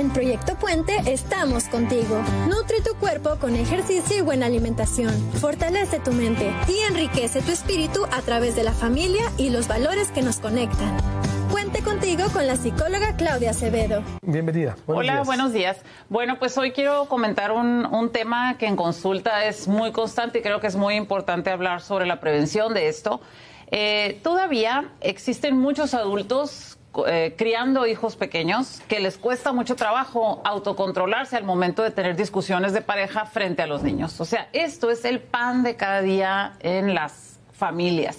En Proyecto Puente estamos contigo. Nutre tu cuerpo con ejercicio y buena alimentación. Fortalece tu mente y enriquece tu espíritu a través de la familia y los valores que nos conectan. Cuente contigo con la psicóloga Claudia Acevedo. Bienvenida. Hola, buenos días. Bueno, pues hoy quiero comentar un tema que en consulta es muy constante y creo que es muy importante hablar sobre la prevención de esto. Todavía existen muchos adultos criando hijos pequeños que les cuesta mucho trabajo autocontrolarse al momento de tener discusiones de pareja frente a los niños. O sea, esto es el pan de cada día en las familias.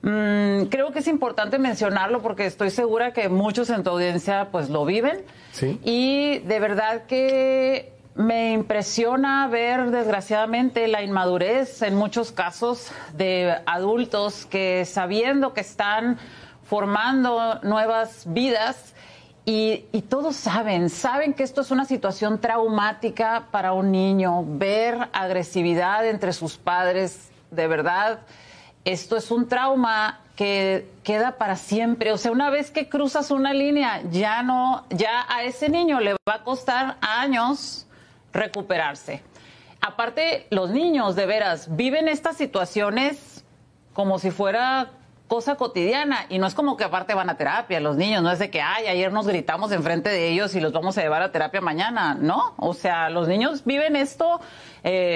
Creo que es importante mencionarlo porque estoy segura que muchos en tu audiencia pues lo viven. ¿Sí? Y de verdad que me impresiona ver, desgraciadamente, la inmadurez en muchos casos de adultos que, sabiendo que están formando nuevas vidas y todos saben que esto es una situación traumática para un niño. Ver agresividad entre sus padres, de verdad, esto es un trauma que queda para siempre. O sea, una vez que cruzas una línea, ya a ese niño le va a costar años recuperarse. Aparte, los niños, de veras, viven estas situaciones como si fuera cosa cotidiana, y no es como que aparte van a terapia los niños, no es de que ay, ayer nos gritamos enfrente de ellos y los vamos a llevar a terapia mañana, ¿no? O sea, los niños viven esto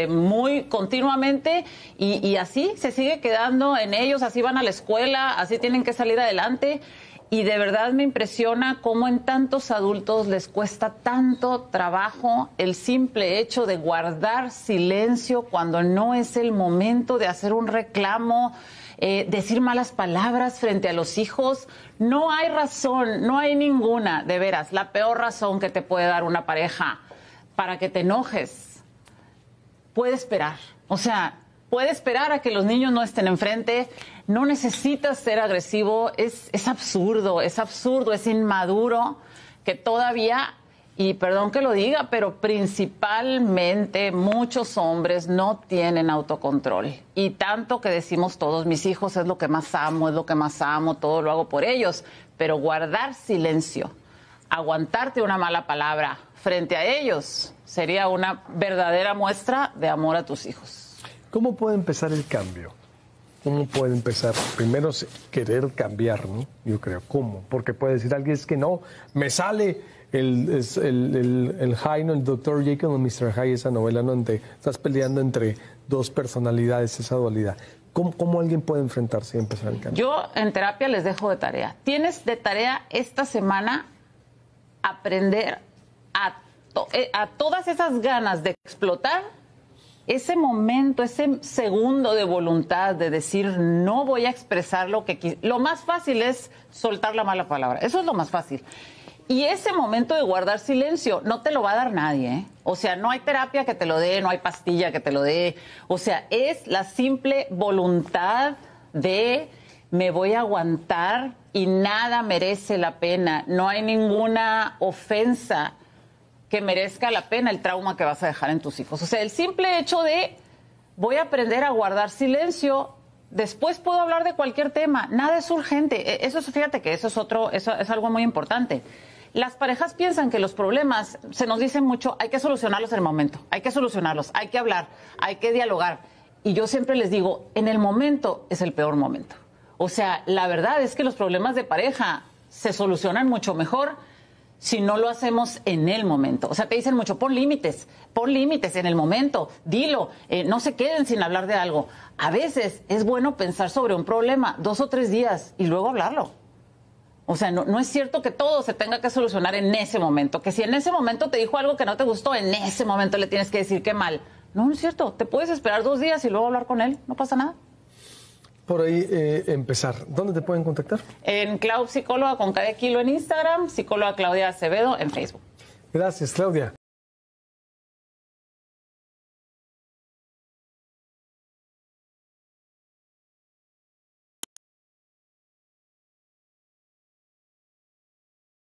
muy continuamente y así se sigue quedando en ellos, así van a la escuela, así tienen que salir adelante, y de verdad me impresiona cómo en tantos adultos les cuesta tanto trabajo el simple hecho de guardar silencio cuando no es el momento de hacer un reclamo. Decir malas palabras frente a los hijos, no hay razón, no hay ninguna, de veras, la peor razón que te puede dar una pareja para que te enojes puede esperar. O sea, puede esperar a que los niños no estén enfrente, no necesitas ser agresivo, es absurdo, es inmaduro que todavía, y perdón que lo diga, pero principalmente muchos hombres no tienen autocontrol. Y tanto que decimos todos, mis hijos es lo que más amo, todo lo hago por ellos. Pero guardar silencio, aguantarte una mala palabra frente a ellos, sería una verdadera muestra de amor a tus hijos. ¿Cómo puede empezar el cambio? ¿Cómo puede empezar? Primero, querer cambiar, ¿no? Yo creo, ¿cómo? Porque puede decir alguien, es que no, me sale. El Hyde, el Dr. Jekyll o Mr. Hyde, esa novela donde estás peleando entre dos personalidades, esa dualidad. ¿Cómo alguien puede enfrentarse y empezar el cambio? Yo en terapia les dejo de tarea. Tienes de tarea esta semana aprender a todas esas ganas de explotar, ese momento, ese segundo de voluntad de decir no voy a expresar lo que quise. Lo más fácil es soltar la mala palabra. Eso es lo más fácil. Y ese momento de guardar silencio no te lo va a dar nadie, ¿eh? O sea, no hay terapia que te lo dé, no hay pastilla que te lo dé. O sea, es la simple voluntad de me voy a aguantar y nada merece la pena. No hay ninguna ofensa que merezca la pena el trauma que vas a dejar en tus hijos. O sea, el simple hecho de voy a aprender a guardar silencio. Después puedo hablar de cualquier tema, nada es urgente. Eso, fíjate que eso es algo muy importante. Las parejas piensan que los problemas, se nos dicen mucho, hay que solucionarlos en el momento, hay que hablar, hay que dialogar. Y yo siempre les digo, en el momento es el peor momento. O sea, la verdad es que los problemas de pareja se solucionan mucho mejor si no lo hacemos en el momento. O sea, te dicen mucho, pon límites en el momento, dilo, no se queden sin hablar de algo. A veces es bueno pensar sobre un problema 2 o 3 días y luego hablarlo. O sea, no es cierto que todo se tenga que solucionar en ese momento. Que si en ese momento te dijo algo que no te gustó, en ese momento le tienes que decir qué mal. No, no es cierto. Te puedes esperar 2 días y luego hablar con él, no pasa nada. Por ahí empezar. ¿Dónde te pueden contactar? En Claud Psicóloga con Cadequilo en Instagram, psicóloga Claudia Acevedo en Facebook. Gracias, Claudia.